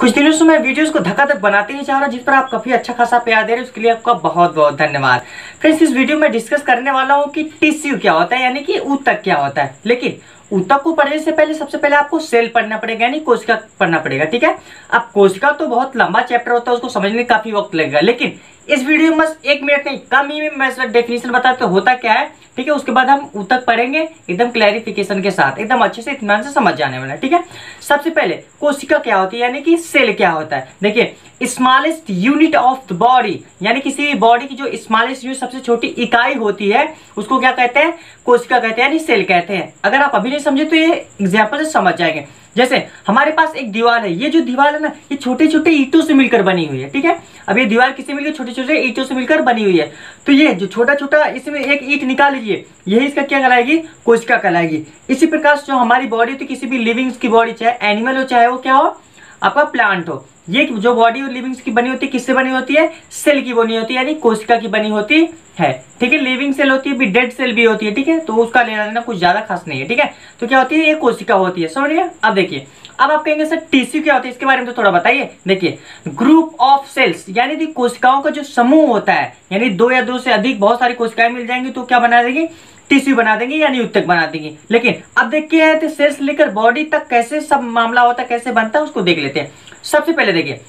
कुछ दिनों से मैं वीडियोस को धक्का तक बनाते ही चाह रहा जिस पर आप काफी अच्छा खासा प्यार दे रहे हैं, उसके लिए आपका बहुत बहुत धन्यवाद। फ्रेंड्स, इस वीडियो में डिस्कस करने वाला हूँ कि टिश्यू क्या होता है, यानी कि ऊतक क्या होता है। लेकिन ऊतक को पढ़ने से पहले सबसे पहले आपको सेल पढ़ना पड़ेगा, यानी कोशिका पढ़ना पड़ेगा। ठीक है, अब कोशिका तो बहुत लंबा चैप्टर होता है, उसको समझने में काफी वक्त लगेगा, लेकिन इस वीडियो में बस एक मिनट नहीं कम ही में डेफिनेशन बताते होता क्या है। ठीक है, उसके बाद हम ऊतक पढ़ेंगे एकदम क्लैरिफिकेशन के साथ, एकदम अच्छे से इत्मीनान से समझ जाने वाला है। ठीक है, सबसे पहले कोशिका क्या होती है, यानी कि सेल क्या होता है। देखिए, smallest unit of the body, यानी किसी भी बॉडी की जो स्मॉलेस्ट यूनिट सबसे छोटी इकाई होती है उसको क्या कहते हैं, कोशिका कहते हैं, यानी सेल कहते हैं। अगर आप अभी नहीं समझे तो ये एग्जाम्पल से समझ जाएंगे। जैसे हमारे पास एक दीवार है, ये जो दीवार है ना, ये छोटे छोटे ईंटों से मिलकर बनी हुई है। ठीक है, अब ये दीवार किससे मिलकर, छोटे छोटे ईंटों से मिलकर बनी हुई है। तो ये जो छोटा छोटा इसमें एक ईंट निकाल लीजिए, यही इसका क्या कहलाएगी, कोशिका कहलाएगी। इसी प्रकार से जो हमारी बॉडी होती है, किसी भी लिविंग्स की बॉडी, चाहे एनिमल हो, चाहे वो क्या हो, आपका प्लांट हो, ये जो बॉडी और लिविंग्स की बनी होती है किससे बनी होती है, सेल की बनी होती है, यानी कोशिका की बनी होती है। ठीक है, लिविंग सेल होती है, भी डेड सेल भी होती है। ठीक है, तो उसका लेना देना कुछ ज्यादा खास नहीं है। ठीक है, तो क्या होती है, ये कोशिका होती है। समझिए, अब देखिए, अब आप कहेंगे सर टिश्यू क्या होती है, इसके बारे में तो थोड़ा बताइए। देखिए, ग्रुप ऑफ सेल्स, यानी कि कोशिकाओं का जो समूह होता है, यानी दो या दो से अधिक बहुत सारी कोशिकाएं मिल जाएंगी तो क्या बना देगी, टिश्यू बना देंगे, यानी ऊतक बना देंगे। लेकिन अब देखिए तो सेल्स लेकर बॉडी तक कैसे सब मामला होता है, कैसे बनता है, उसको देख लेते हैं। सबसे पहले देखिए,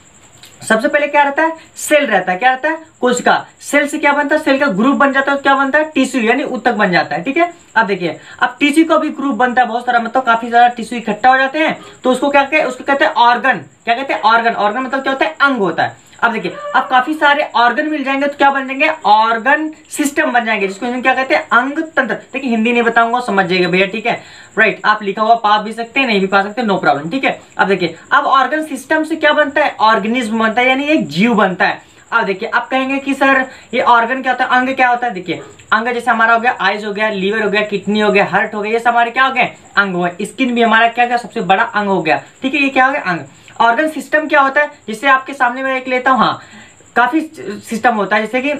सबसे पहले क्या रहता है, सेल रहता है, क्या रहता है, कोशिका। सेल से क्या बनता है, सेल का ग्रुप बन जाता है, क्या बनता है, टिश्यू, यानी ऊतक बन जाता है। ठीक है, अब देखिए, अब टिश्यू का भी ग्रुप बनता है, बहुत सारा, मतलब काफी सारा टिश्यू इकट्ठा हो जाते हैं तो उसको क्या कहते हैं, उसको कहते हैं ऑर्गन। क्या कहते हैं, ऑर्गन। ऑर्गन मतलब क्या होता है, अंग होता है। अब देखिए, अब काफी सारे ऑर्गन मिल जाएंगे तो क्या बन जाएंगे, ऑर्गन सिस्टम बन जाएंगे, जिसको हम क्या कहते हैं, अंग तंत्र। देखिए, हिंदी नहीं बताऊंगा, समझ जाएगा भैया। ठीक है, राइट, आप लिखा हुआ पा भी सकते हैं, नहीं भी पा सकते, नो प्रॉब्लम। ठीक है, अब देखिए, अब ऑर्गन सिस्टम से क्या बनता है, ऑर्गेनिज्म बनता है, यानी एक जीव बनता है। अब देखिए, आप कहेंगे कि सर ये ऑर्गन क्या होता है, अंग क्या होता है। देखिए, अंग जैसे हमारा हो गया आइज, हो गया लीवर, हो गया किडनी, हो गया हार्ट, हो गया, ये सब हमारे क्या हो गए, अंग हो गए। स्किन भी हमारा क्या सबसे बड़ा अंग हो गया। ठीक है, ये क्या हो गया, अंग। ऑर्गन सिस्टम क्या होता है, जिससे आपके सामने मैं एक लेता हूँ, हाँ, काफी सिस्टम होता है, जैसे कि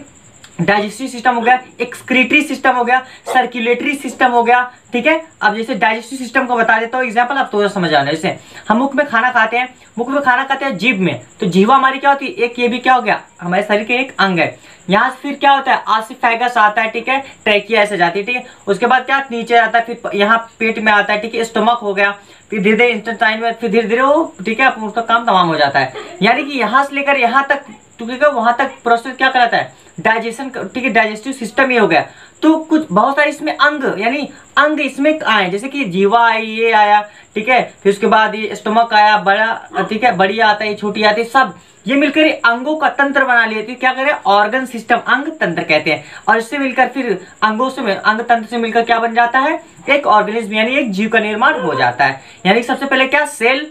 डाइजेस्टिव सिस्टम हो गया, एक्सक्रीटरी सिस्टम हो गया, सर्कुलेटरी सिस्टम हो गया। ठीक है, अब जैसे डाइजेस्टिव सिस्टम को बता देता हूँ एग्जाम्पल, आप थोड़ा समझ आना। जैसे हम मुख में खाना खाते हैं, मुख में खाना खाते हैं जीभ में, तो जीवा हमारी क्या होती है, एक ये भी क्या हो गया, हमारे शरीर के एक अंग है। यहाँ से फिर क्या होता है, आसिफेगस आता है। ठीक है, ट्रैकिया ऐसे जाती है। ठीक है, उसके बाद क्या नीचे आता है, फिर यहाँ पेट में आता है। ठीक है, स्टमक हो गया, फिर धीरे धीरे इंटेस्टाइन में, फिर धीरे धीरे वो, ठीक है, आप उसका काम तमाम हो जाता है, यानी कि यहाँ से लेकर यहाँ तक, ठीक है, वहाँ तक प्रोसेस क्या कराता है, डाइजेशन। ठीक है, डाइजेस्टिव सिस्टम ये हो गया। तो कुछ बहुत सारे इसमें अंग, यानी अंग इसमें आए, जैसे कि जीवा आई, ये आया, ठीक है, फिर उसके बाद ये स्टमक आया, बड़ा, ठीक है, बड़ी आता है, छोटी आती है, सब ये मिलकर ये अंगों का तंत्र बना लेती है। क्या करें, ऑर्गन सिस्टम, अंग तंत्र कहते हैं। और इससे मिलकर फिर अंगों से, अंग तंत्र से मिलकर क्या बन जाता है, एक ऑर्गेनिज्म, यानी एक जीव का निर्माण हो जाता है। यानी सबसे पहले क्या, सेल,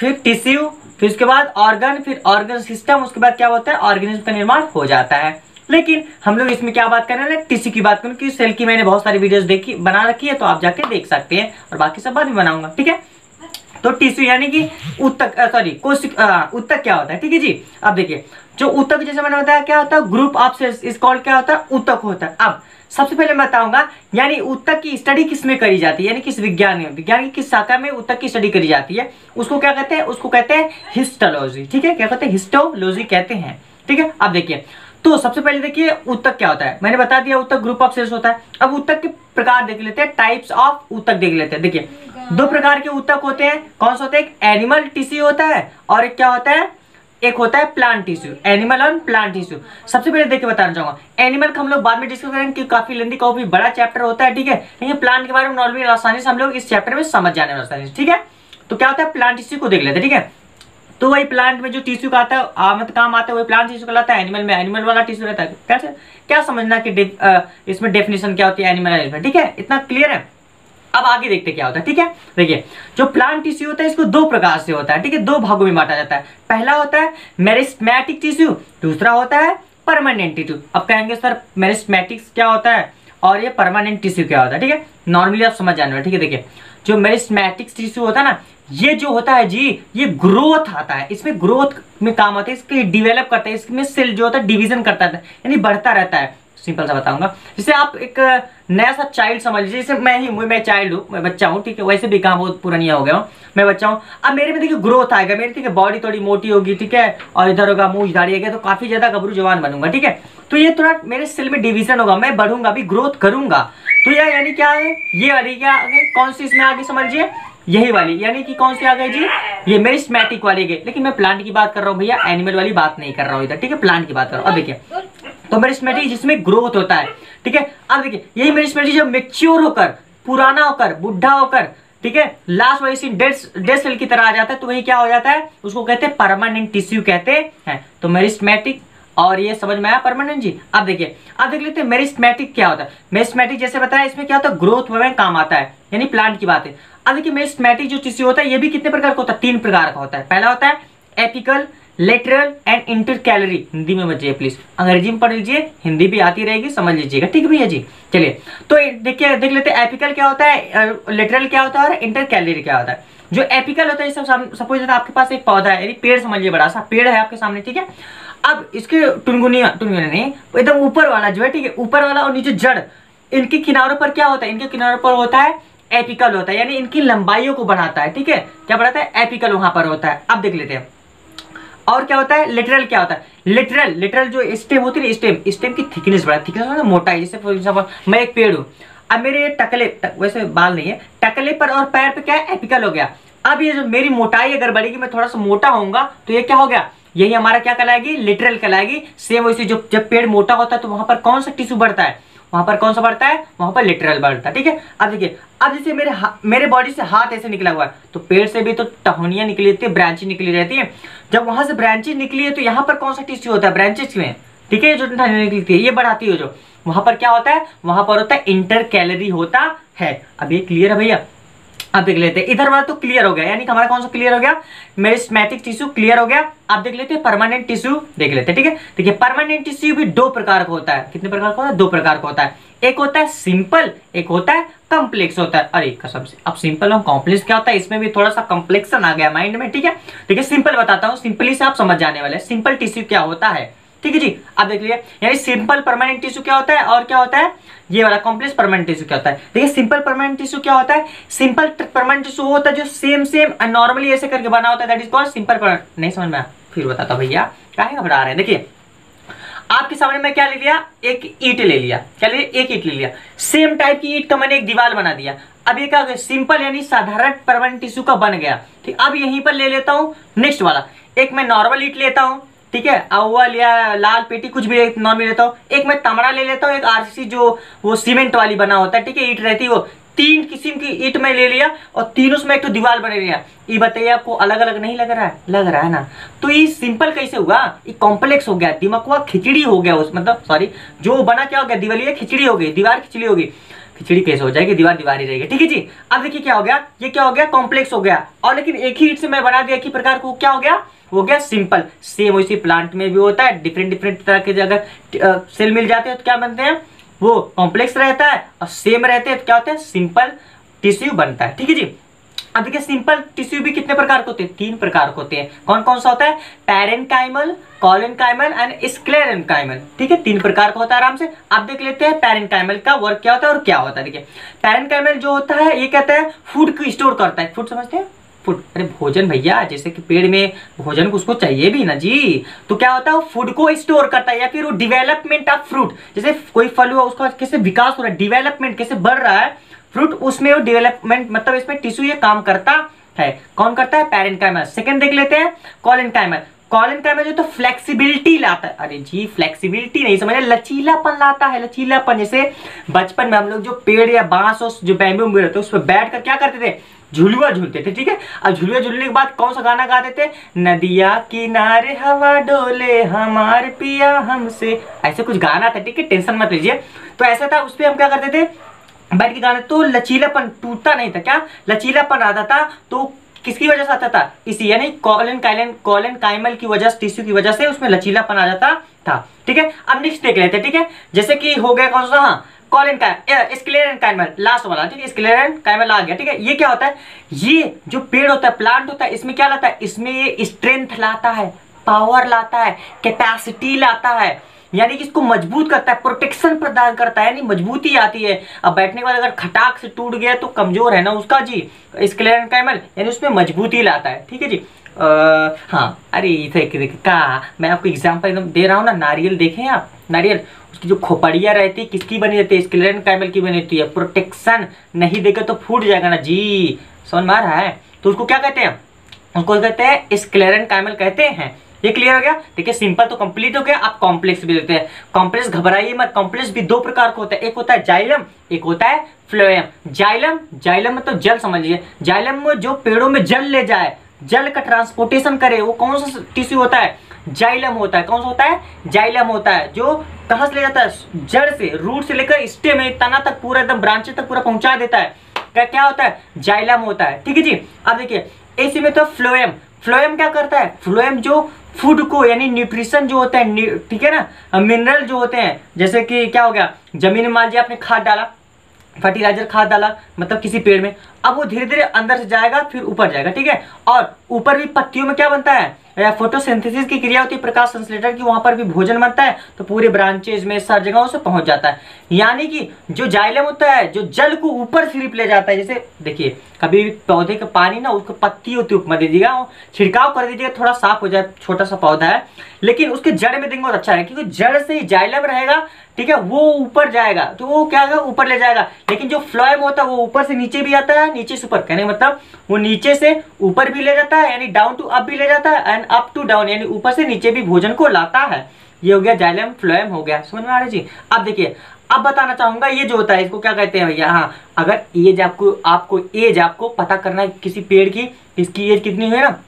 फिर टिश्यू, फिर उसके बाद ऑर्गन, फिर ऑर्गन सिस्टम, उसके बाद क्या होता है, ऑर्गेनिज्म का निर्माण हो जाता है। लेकिन हम लोग इसमें क्या बात कर रहे हैं, टिश्यू की बात करें, क्योंकि सेल की मैंने बहुत सारी वीडियोस देखी, बना रखी है, तो आप जाके देख सकते हैं, और बाकी सब बाद में बनाऊंगा। ठीक है, तो टिश्यू यानी कि ऊतक, सॉरी कोशिका, ऊतक क्या होता है। ठीक है जी, अब देखिए, जो ऊतक जैसे मैंने बताया क्या होता है, group of cells, is called क्या होता है, ऊतक होता है। अब सबसे पहले मैं बताऊंगा, यानी ऊतक की स्टडी किसमें करी जाती है, यानी किस विज्ञान में, विज्ञान की किस शाखा में ऊतक की स्टडी करी जाती है, उसको क्या कहते हैं, उसको कहते हैं हिस्टोलॉजी। ठीक है, क्या कहते हैं, हिस्टोलॉजी कहते हैं। ठीक है, अब देखिए, तो सबसे पहले देखिए ऊतक क्या होता है, मैंने बता दिया ऊतक ग्रुप ऑफ सेल्स होता है। अब ऊतक के प्रकार देख लेते हैं, टाइप्स ऑफ ऊतक देख लेते हैं। देखिए, दो प्रकार के ऊतक होते हैं, कौन सा होता है, एक एनिमल टिश्यू होता है और एक क्या होता है, एक होता है प्लांट टिश्यू, एनिमल और प्लांट टिश्यू। सबसे पहले देखिए बताना चाहूंगा, एनिमल का हम लोग बाद में डिस्कस करेंगे क्योंकि काफी लंबी, काफी बड़ा चैप्टर होता है। ठीक है, लेकिन प्लांट के बारे में नॉर्मली आसानी से हम लोग इस चैप्टर में समझ जाने वाले आसानी से। ठीक है, तो क्या होता है, प्लांट टिश्यू को देख लेते हैं। ठीक है, तो वही प्लांट में जो टिश्यू का आता है, मतलब काम आता है, वही प्लांट टिश्यू कहलाता है। एनिमल में एनिमल वाला टिश्यू रहता है। कैसे क्या समझना कि इसमें डेफिनेशन क्या होती है, एनिमल एनिमल। ठीक है, इतना क्लियर है। अब आगे देखते क्या होता है। ठीक है, देखिए, जो प्लांट टिश्यू होता है इसको दो प्रकार से होता है। ठीक है, दो भागों में बांटा जाता है। पहला होता है मेरिस्टेमेटिक टिश्यू, दूसरा होता है परमानेंट टिश्यू। अब कहेंगे सर मेरिस्टेमेटिक क्या होता है और ये परमानेंट टिश्यू क्या होता है। ठीक है, नॉर्मली आप समझ जाने वाले। ठीक है, देखिए, जो मेरिस्टेमेटिक टिश्यू होता है ना, ये जो होता है जी, ये ग्रोथ आता है, इसमें ग्रोथ में काम आता है, इसके डेवलप करता है, इसमें सेल जो होता है डिवीजन करता है, यानी बढ़ता रहता है। सिंपल सा बताऊंगा, जैसे आप एक नया सा चाइल्ड समझ लीजिए, जैसे मैं चाइल्ड हूँ, मैं बच्चा हूँ, ठीक है, वैसे भी काम बहुत पुरानिया हो गया हूँ, मैं बच्चा हूँ। अब मेरे में देखिए ग्रोथ आएगा मेरी, ठीक है, बॉडी थोड़ी मोटी होगी, ठीक है, और इधर होगा मुँह दाढ़ी होगा, तो काफी ज्यादा गबरू जवान बनूंगा, ठीक है। तो ये थोड़ा मेरे सेल में डिवीजन होगा, मैं बढ़ूंगा भी, ग्रोथ करूंगा। तो यह यानी क्या है, ये वाली क्या कौन सी इसमें आगे समझिए, यही वाली, यानी कि कौन सी आ गई जी, ये मेरिस्टेमेटिक वाली गई। लेकिन मैं प्लांट की बात कर रहा हूँ भैया, एनिमल वाली बात नहीं कर रहा हूँ इधर, ठीक है, प्लांट की बात कर रहा हूँ। अब देखिए तो मेरिस्टेमेटिक जिसमें ग्रोथ होता है, ठीक है। अब देखिए यही मेरिस्टेमेटिक जब मेच्योर होकर, पुराना होकर, बुढ़ा होकर, ठीक है, लास्ट वाली डेड सेल की तरह आ जाता है, तो वही क्या हो जाता है, उसको कहते हैं परमानेंट टिश्यू कहते हैं। तो मेरिस्टेमेटिक और ये समझ में आया परमानेंट जी। अब देखिए, अब देख लेते हैं मेरिस्टेमेटिक क्या होता है। मेरिस्टेमेटिक जैसे बताया इसमें क्या होता है, ग्रोथ में काम आता है, यानी प्लांट की बात है। अब देखिए मेरिस्टेमेटिक जो टिश्यू होता है ये भी कितने प्रकार का होता है, 3 प्रकार का होता है। पहला होता है apical, lateral and intercalary. Hindi में बचिए प्लीज, अंग्रेजी में पढ़ लीजिए, हिंदी भी आती रहेगी, समझ लीजिएगा, ठीक भैया जी। चलिए तो देखिए देख लेते हैं एपिकल क्या होता है, लेटरल क्या होता है और इंटर कैलरी क्या होता है। जो एपिकल होता है, सपोज आपके पास एक पौधा है, यानी पेड़ समझिए, बड़ा सा पेड़ है आपके सामने, ठीक है। अब इसके टुनगुनिया नहीं, एकदम ऊपर वाला जो है, ठीक है, ऊपर वाला और नीचे जड़, इनके किनारों पर क्या होता है, इनके किनारों पर होता है एपिकल होता है, यानी इनकी लंबाइयों को बढ़ाता है, ठीक है, क्या बढ़ाता है, एपिकल वहां पर होता है। अब देख लेते हैं और क्या होता है, लेटरल क्या होता है। लेटरल जो स्टेम होती है, स्टेम की थिकनेस बढ़ा, थिकनेस मतलब मोटाई। जैसे फॉर एग्जाम्पल मैं एक पेड़ हूँ, अब मेरे टकले वैसे बाल नहीं है, टकले पर और पैर पर क्या है, एपिकल हो गया। अब ये जो मेरी मोटाई अगर बढ़ेगी, मैं थोड़ा सा मोटा होऊंगा, तो ये क्या हो गया, यही हमारा क्या कहलाएगी, लेटरल कहलाएगी। सेम वैसे जो जब पेड़ मोटा होता है तो वहां पर कौन सा टिश्यू बढ़ता है, वहां पर कौन सा बढ़ता है, वहां पर लेटरल बढ़ता है, ठीक है। अब देखिए, अब जैसे मेरे बॉडी से हाथ ऐसे निकला हुआ है, तो पेड़ से भी तो टहनियां निकली रहती है, ब्रांचेज निकली रहती है। जब वहां से ब्रांचेज निकली है तो यहाँ पर कौन सा टिश्यू होता है, ब्रांचेज में, ठीक है, जो टहनियां निकलती है ये बढ़ाती है। जो वहां पर क्या होता है, वहां पर होता है इंटर कैलरी होता है। अब ये क्लियर है भैया। अब देख लेते हैं इधर वाला तो क्लियर हो गया, यानी हमारा कौन सा क्लियर हो गया, मेरिस्टेमेटिक टिश्यू क्लियर हो गया। आप देख लेते हैं परमानेंट टिश्यू देख लेते हैं, ठीक है। देखिए परमानेंट टिश्यू भी 2 प्रकार का होता है। कितने प्रकार का होता है, 2 प्रकार का होता है। एक होता है सिंपल, एक होता है कॉम्प्लेक्स होता है। अरे कसम से, अब सिंपल और कॉम्प्लेक्स क्या होता है, इसमें भी थोड़ा सा कॉम्प्लेक्सन आ गया माइंड में, ठीक है। देखिए सिंपल बताता हूँ, सिंपली से आप समझ जाने वाले हैं सिंपल टिश्यू क्या होता है, ठीक है जी। आप देख लीजिए, यानी सिंपल परमानेंट टिश्यू क्या होता है और क्या होता है, ये वाला कॉम्प्लेक्स परमानेंट टिश्यू क्या होता है। देखिए सिंपल परमानेंट टिश्यू क्या होता है, सिंपल परमानेंट टिश्यू होता है जो सेम नॉर्मली ऐसे करके बना होता है, that is called simple permanent. नहीं समझ में, फिर बताता हूँ भैया, काहे घबरा रहे हैं। देखिए आपके सामने मैं क्या ले लिया, एक ईंट ले लिया, क्या ले लिया, एक ईंट ले लिया, सेम टाइप की ईंट का मैंने एक दीवार बना दिया। अब ये क्या हो गया, सिंपल यानी साधारण परमानेंट टिश्यू का बन गया, ठीक। अब यहीं पर ले लेता हूँ नेक्स्ट वाला, एक मैं नॉर्मल ईंट लेता हूँ, ठीक है, अव्वल या लाल पेटी कुछ भी एक नॉर्मल लेता हूँ, एक मैं तमड़ा ले लेता हूँ, एक आरसीसी जो वो सीमेंट वाली बना होता है, ठीक है, ईट रहती है वो, 3 किस्म की ईट में ले लिया और तीनों में एक तो दीवार बने लिया। ये बताइए आपको अलग अलग नहीं लग रहा है, लग रहा है ना। तो ये सिंपल कैसे हुआ, ये कॉम्प्लेक्स हो गया, दिमाग हुआ खिचड़ी हो गया, उस मतलब सॉरी जो बना क्या हो गया, दिवाली खिचड़ी हो गई, दीवार खिचड़ी होगी, खिचड़ी कैसे हो जाएगी, दीवार दीवार ही रहेगी, ठीक है जी। अब देखिए क्या हो गया, ये क्या हो गया, कॉम्प्लेक्स हो गया, और लेकिन एक ही ईट से मैं बना दिया, एक ही प्रकार को क्या हो गया, हो गया सिंपल। सेम वैसे प्लांट में भी होता है, डिफरेंट तरह के जगह सेल मिल जाते हैं तो क्या बनते हैं, वो कॉम्प्लेक्स रहता है, और सेम रहते हैं तो क्या होता है, सिंपल टिश्यू बनता है, ठीक है जी। अब देखिए सिंपल टिश्यू भी कितने प्रकार के होते हैं, 3 प्रकार के होते हैं। कौन कौन सा होता है, पेरेंटाइमल, कॉलेनकाइमल एंड स्क्लेरेनकाइमल, ठीक है, 3 प्रकार का होता है। आराम से आप देख लेते हैं पेरेंटाइमल का वर्क क्या होता है और क्या होता है। देखिए पेरेंटाइमल जो होता है ये कहता है फूड को स्टोर करता है, फूड समझते हैं, फूड अरे भोजन भैया, जैसे कि पेड़ में भोजन को उसको चाहिए भी ना जी, तो क्या होता है वो फूड को स्टोर करता है, या फिर वो डेवलपमेंट ऑफ फ्रूट, जैसे कोई फल हुआ उसका कैसे विकास हो रहा है, डेवलपमेंट कैसे बढ़ रहा है फ्रूट, उसमें वो डेवलपमेंट मतलब इसमें टिश्यू ये काम करता है। कौन करता है, पेरेंटाइमल। सेकंड देख लेते हैं कॉलेनकाइमल। कॉलेनकाइमल जो तो फ्लेक्सिबिलिटी लाता है, अरे जी फ्लेक्सिबिलिटी नहीं समझे, लचीलापन लाता है, लचीलापन। जैसे बचपन में हम लोग जो पेड़ या बांस और जो बैम्बू में रहते उस पर बैठ कर क्या करते थे, झुलुआ झूलते थे, ठीक है। अब झुलुआ झूलने के बाद कौन सा गाना गाते थे, नदिया किनारे हवा डोले हमार पिया हमसे, ऐसे कुछ गाना था, ठीक है, टेंशन मत लीजिए। तो ऐसा था, उस पर हम क्या करते थे, बैठ के गाने, तो लचीलापन टूटता नहीं था, क्या लचीलापन आता था, तो किसकी वजह से आता था, इसी यानी कॉलेनकाइमल की वजह से, टिश्यू की वजह से उसमें लचीलापन आ जाता था, ठीक है। अब नेक्स्ट देख लेते हैं, ठीक है, जैसे कि हो गया कौन सा, हाँ स्क्लेरेनकाइमल, लास्ट वाला, ठीक है, स्क्लेरेनकाइमल आ गया, ठीक है। ये क्या होता है, ये जो पेड़ होता है, प्लांट होता है, इसमें क्या लाता है, इसमें ये स्ट्रेंथ लाता है, पावर लाता है, कैपेसिटी लाता है, यानी कि इसको मजबूत करता है, प्रोटेक्शन प्रदान करता है, यानी मजबूती आती है। अब बैठने के बाद अगर खटाक से टूट गया तो कमजोर है ना उसका जी स्क्लेरेनकाइमल, यानी उसमें मजबूती लाता है। ठीक है जी। हाँ, अरे कहा मैं आपको एग्जाम्पल एकदम दे रहा हूँ ना, नारियल देखें आप, नारियल उसकी जो खोपड़ियाँ रहती है किसकी बनी रहती है, स्क्लेरेनकाइमल की बनी रहती है। प्रोटेक्शन नहीं देगा तो फूट जाएगा ना जी, समझ में आ रहा है। तो उसको क्या कहते हैं, उसको कहते हैं स्क्लेरेनकाइमल कहते हैं। ये क्लियर हो गया। देखिए सिंपल तो कंप्लीट हो गया, आप कॉम्प्लेक्स भी देखते हैं। कॉम्प्लेक्स घबराइए मत, कॉम्प्लेक्स भी दो प्रकार का होता है, एक होता है जाइलम, एक होता है फ्लोएम। जाइलम, जाइलम मतलब जल समझ लीजिए, जाइलम में जो पेड़ों में जल ले जाए, जल का ट्रांसपोर्टेशन करे, वो कौन सा टिश्यू होता है, जाइलम होता है। कौन सा होता है, जाइलम होता है, जो कहाँ से ले जाता है, जड़ से, रूट से लेकर स्टेम में, तना तक पूरा एकदम ब्रांचेस तक पूरा पहुंचा देता है। क्या होता है, जाइलम होता है। ठीक है जी। अब देखिए ऐसे में तो फ्लोएम, फ्लोएम क्या करता है, फ्लोएम जो फूड को यानी न्यूट्रिशन जो होता है, ठीक है ना, मिनरल जो होते हैं, जैसे कि क्या हो गया, जमीन में मान लीजिए आपने खाद डाला, फर्टिलाइजर खाद डाला मतलब किसी पेड़ में, अब वो धीरे धीरे अंदर से जाएगा फिर ऊपर जाएगा। ठीक है। और ऊपर भी पत्तियों में क्या बनता है, फोटोसिंथेसिस की क्रिया होती है, प्रकाश संश्लेषण की, वहां पर भी भोजन बनता है, तो पूरे ब्रांचेज में सारी जगहों से पहुंच जाता है। यानी कि जो जाइलम होता है जो जल को ऊपर छिड़प ले जाता है। जैसे देखिए कभी पौधे का पानी ना उसको पत्ती होती है, उपमा दे दीजिएगा, छिड़काव कर दीजिएगा, थोड़ा साफ हो जाए, छोटा सा पौधा है लेकिन उसके जड़ में देंगे तो अच्छा है, क्योंकि जड़ से ही जाइलम रहेगा। ठीक है। वो ऊपर जाएगा तो वो क्या होगा, ऊपर ले जाएगा। लेकिन जो फ्लोएम होता है वो ऊपर से नीचे भी आता है, नीचे से ऊपर, कहने का मतलब वो नीचे से ऊपर भी ले जाता है, यानी डाउन टू अप भी ले जाता है, एंड अप टू डाउन, यानी ऊपर से नीचे भी भोजन को लाता है। ये हो गया जाइलम, फ्लोएम हो गया, समझ में आ रहा है जी। अब देखिए अब बताना चाहूंगा ये जो होता है इसको क्या कहते हैं भैया। हाँ, अगर एज आपको पता करना है किसी पेड़ की, इसकी एज कितनी है ना,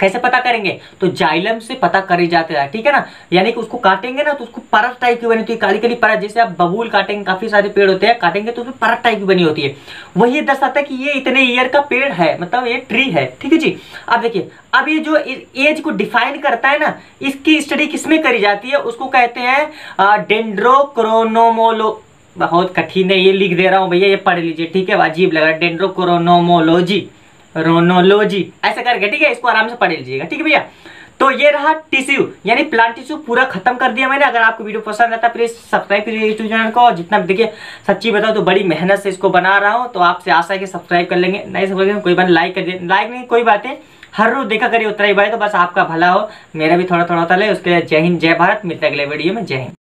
कैसे पता करेंगे, तो जाइलम से पता करे जाते हैं। ठीक है ना। यानी कि उसको काटेंगे ना तो उसको परत टाइप की बनी होती है, काली काली परत, जैसे आप बबूल काटेंगे, काफी सारे पेड़ होते हैं, काटेंगे तो उसमें परत टाइप की बनी होती है, वही दर्शाता है कि ये इतने ईयर का पेड़ है, मतलब ये ट्री है। ठीक है जी। अब देखिए अब ये जो एज को डिफाइन करता है ना, इसकी स्टडी किसमें करी जाती है, उसको कहते हैं डेंड्रोक्रोनोमोलो, बहुत कठिन है ये लिख दे रहा हूँ भैया, ये पढ़ लीजिए। ठीक है। अजीब लग रहा है, डेंड्रोक्रोनोमोलॉजी रोनोलॉजी ऐसा करके। ठीक है। इसको आराम से पढ़ लीजिएगा। ठीक है भैया। तो ये रहा टिश्यू यानी प्लांट टिश्यू, पूरा खत्म कर दिया मैंने। अगर आपको वीडियो पसंद आता है प्लीज सब्सक्राइब करिए चैनल को। जितना देखिए सच्ची बताओ तो बड़ी मेहनत से इसको बना रहा हूँ, तो आपसे आशा है कि सब्सक्राइब कर लेंगे, नहीं समझेंगे कोई बात, लाइक कर दिए, लाइक नहीं कोई बात है, हर रोज देखा करिए उतना ही भाई, तो बस आपका भला हो, मेरा भी थोड़ा थोड़ा होता है। उसके लिए जय हिंद, जय भारत, मिलते हैं अगले वीडियो में, जय हिंद।